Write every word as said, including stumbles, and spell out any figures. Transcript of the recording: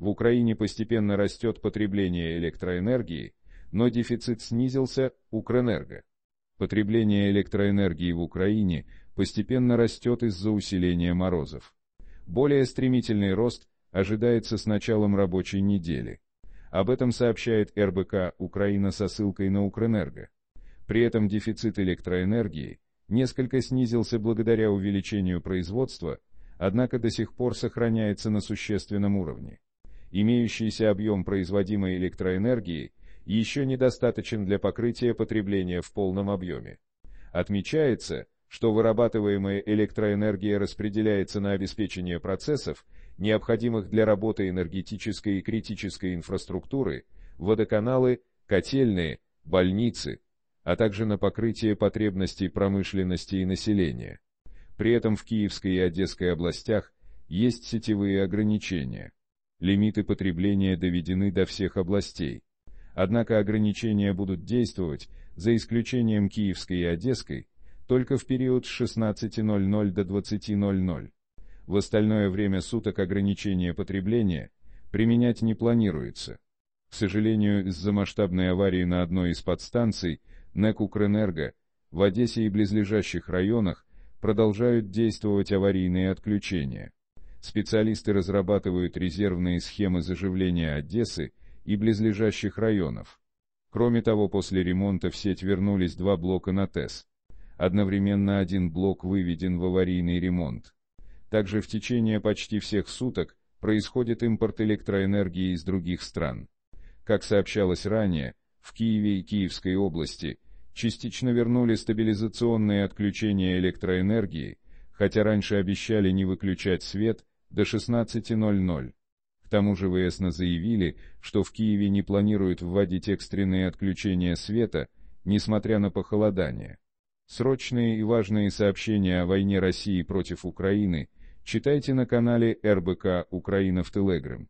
В Украине постепенно растет потребление электроэнергии, но дефицит снизился у Укрэнерго. Потребление электроэнергии в Украине постепенно растет из-за усиления морозов. Более стремительный рост ожидается с началом рабочей недели. Об этом сообщает эр бэ ка Украина со ссылкой на Укрэнерго. При этом дефицит электроэнергии несколько снизился благодаря увеличению производства, однако до сих пор сохраняется на существенном уровне. Имеющийся объем производимой электроэнергии еще недостаточен для покрытия потребления в полном объеме. Отмечается, что вырабатываемая электроэнергия распределяется на обеспечение процессов, необходимых для работы энергетической и критической инфраструктуры, водоканалы, котельные, больницы, а также на покрытие потребностей промышленности и населения. При этом в Киевской и Одесской областях есть сетевые ограничения. Лимиты потребления доведены до всех областей. Однако ограничения будут действовать, за исключением Киевской и Одесской, только в период с шестнадцати ноль-ноль до двадцати ноль-ноль. В остальное время суток ограничения потребления применять не планируется. К сожалению, из-за масштабной аварии на одной из подстанций НЭК Укрэнерго в Одессе и близлежащих районах продолжают действовать аварийные отключения. Специалисты разрабатывают резервные схемы заживления Одессы и близлежащих районов. Кроме того, после ремонта в сеть вернулись два блока на ТЭС. Одновременно один блок выведен в аварийный ремонт. Также в течение почти всех суток происходит импорт электроэнергии из других стран. Как сообщалось ранее, в Киеве и Киевской области частично вернули стабилизационные отключения электроэнергии, хотя раньше обещали не выключать свет до шестнадцати ноль-ноль. К тому же ВСН заявили, что в Киеве не планируют вводить экстренные отключения света, несмотря на похолодание. Срочные и важные сообщения о войне России против Украины читайте на канале эр бэ ка Украина в Telegram.